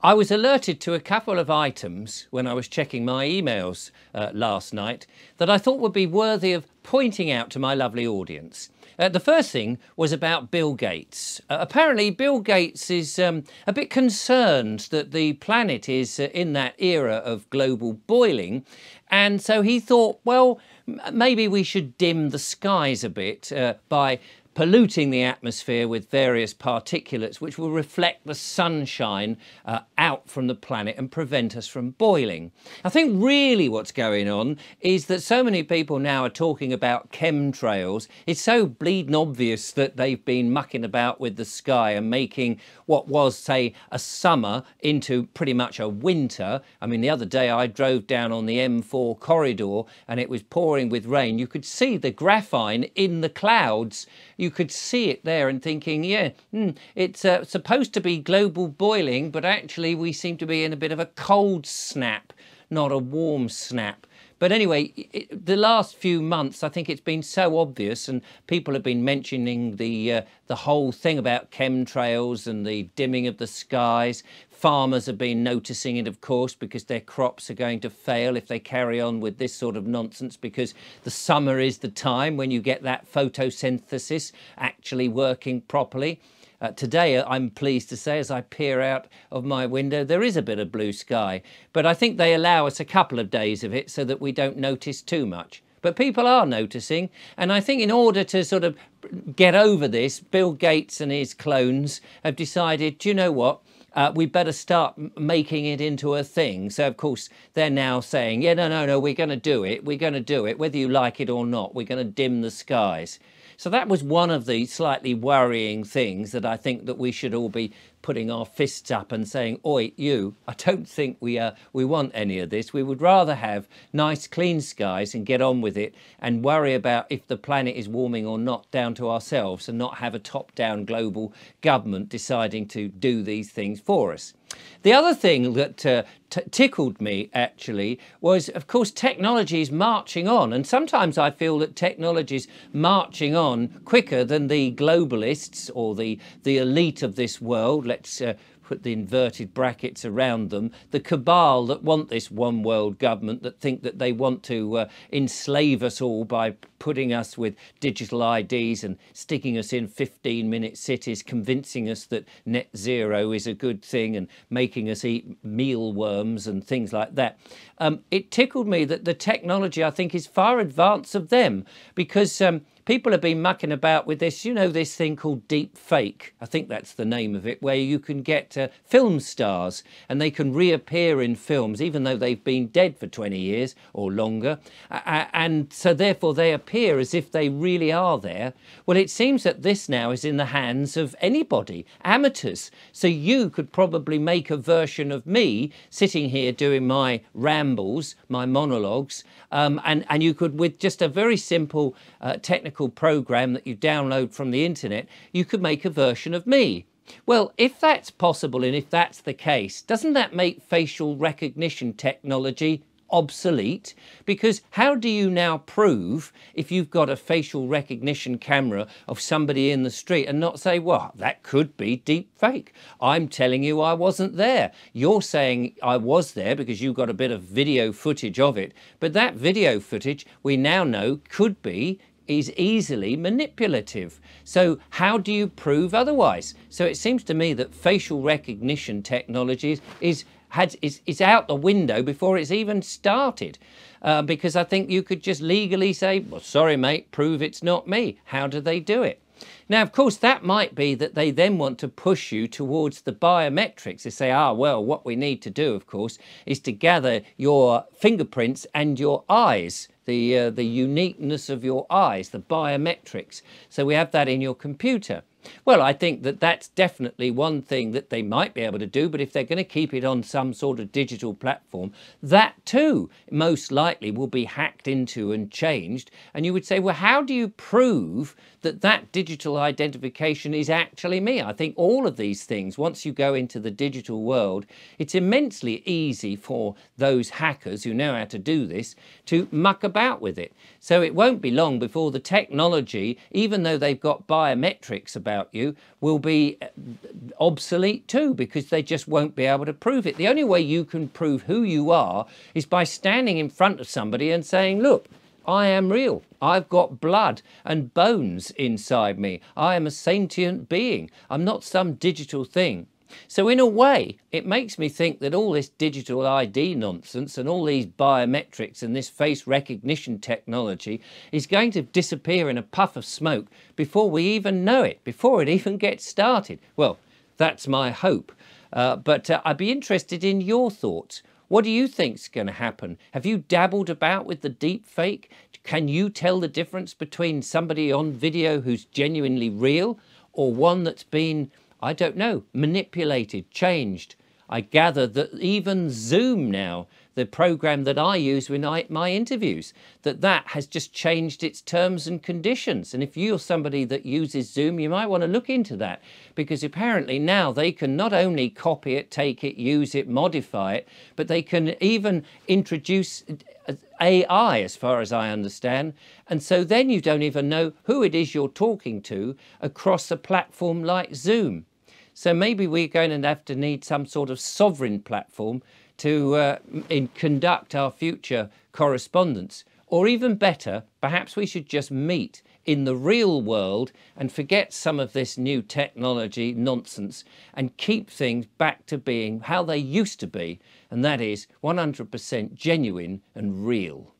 I was alerted to a couple of items when I was checking my emails last night that I thought would be worthy of pointing out to my lovely audience. The first thing was about Bill Gates. Apparently Bill Gates is a bit concerned that the planet is in that era of global boiling, and so he thought, well, maybe we should dim the skies a bit by polluting the atmosphere with various particulates which will reflect the sunshine out from the planet and prevent us from boiling. I think really what's going on is that so many people now are talking about chemtrails. It's so bleeding obvious that they've been mucking about with the sky and making what was, say, a summer into pretty much a winter. I mean, the other day I drove down on the M4 corridor and it was pouring with rain. You could see the graphene in the clouds. You could see it there and thinking, yeah, it's supposed to be global boiling, but actually we seem to be in a bit of a cold snap, not a warm snap. But anyway, the last few months, I think it's been so obvious, and people have been mentioning the whole thing about chemtrails and the dimming of the skies. Farmers have been noticing it, of course, because their crops are going to fail if they carry on with this sort of nonsense, because the summer is the time when you get that photosynthesis actually working properly. Today, I'm pleased to say, as I peer out of my window, there is a bit of blue sky. But I think they allow us a couple of days of it so that we don't notice too much. But people are noticing, and I think in order to sort of get over this, Bill Gates and his clones have decided, do you know what? We better start making it into a thing. So, of course, they're now saying, yeah, no, we're going to do it. We're going to do it, whether you like it or not. We're going to dim the skies. So that was one of the slightly worrying things that I think that we should all be putting our fists up and saying, oi, you, I don't think we want any of this. We would rather have nice, clean skies and get on with it and worry about if the planet is warming or not down to ourselves and not have a top-down global government deciding to do these things for us. The other thing that tickled me, actually, was, of course, technology is marching on. And sometimes I feel that technology is marching on quicker than the globalists or the elite of this world. Let's put the inverted brackets around them, the cabal that want this one world government, that think that they want to enslave us all by putting us with digital IDs and sticking us in 15-minute cities, convincing us that net zero is a good thing and making us eat mealworms and things like that. It tickled me that the technology, I think, is far advanced of them, because people have been mucking about with this, you know, this thing called Deep Fake. I think that's the name of it, where you can get film stars and they can reappear in films, even though they've been dead for 20 years or longer. And so therefore they appear as if they really are there. Well, it seems that this now is in the hands of anybody, amateurs. So you could probably make a version of me sitting here doing my rambles, my monologues, and you could, with just a very simple technical program that you download from the internet, you could make a version of me. Well, if that's possible and if that's the case, doesn't that make facial recognition technology obsolete? Because how do you now prove, if you've got a facial recognition camera of somebody in the street, and not say, well, that could be deep fake. I'm telling you I wasn't there. You're saying I was there because you got a bit of video footage of it. But that video footage, we now know, could be is easily manipulative. So how do you prove otherwise? So it seems to me that facial recognition technology is out the window before it's even started. Because I think you could just legally say, well, sorry, mate, prove it's not me. How do they do it? Now, of course, that might be that they then want to push you towards the biometrics. They say, ah, well, what we need to do, of course, is to gather your fingerprints and your eyes, the uniqueness of your eyes, the biometrics. So we have that in your computer. Well, I think that that's definitely one thing that they might be able to do, but if they're going to keep it on some sort of digital platform, that too most likely will be hacked into and changed. And you would say, well, how do you prove that that digital identification is actually me? I think all of these things, once you go into the digital world, it's immensely easy for those hackers who know how to do this to muck about with it. So it won't be long before the technology, even though they've got biometrics about about you will be obsolete too, because they just won't be able to prove it. The only way you can prove who you are is by standing in front of somebody and saying, look, I am real. I've got blood and bones inside me. I am a sentient being. I'm not some digital thing. So in a way, it makes me think that all this digital ID nonsense and all these biometrics and this face recognition technology is going to disappear in a puff of smoke before we even know it, before it even gets started. Well, that's my hope. But I'd be interested in your thoughts. What do you think's going to happen? Have you dabbled about with the deep fake? Can you tell the difference between somebody on video who's genuinely real or one that's been, I don't know, manipulated, changed? I gather that even Zoom now, the program that I use in my interviews, that has just changed its terms and conditions. And if you're somebody that uses Zoom, you might want to look into that, because apparently now they can not only copy it, take it, use it, modify it, but they can even introduce AI, as far as I understand. And so then you don't even know who it is you're talking to across a platform like Zoom. So maybe we're going to have to need some sort of sovereign platform to conduct our future correspondence. Or even better, perhaps we should just meet in the real world and forget some of this new technology nonsense and keep things back to being how they used to be, and that is 100% genuine and real.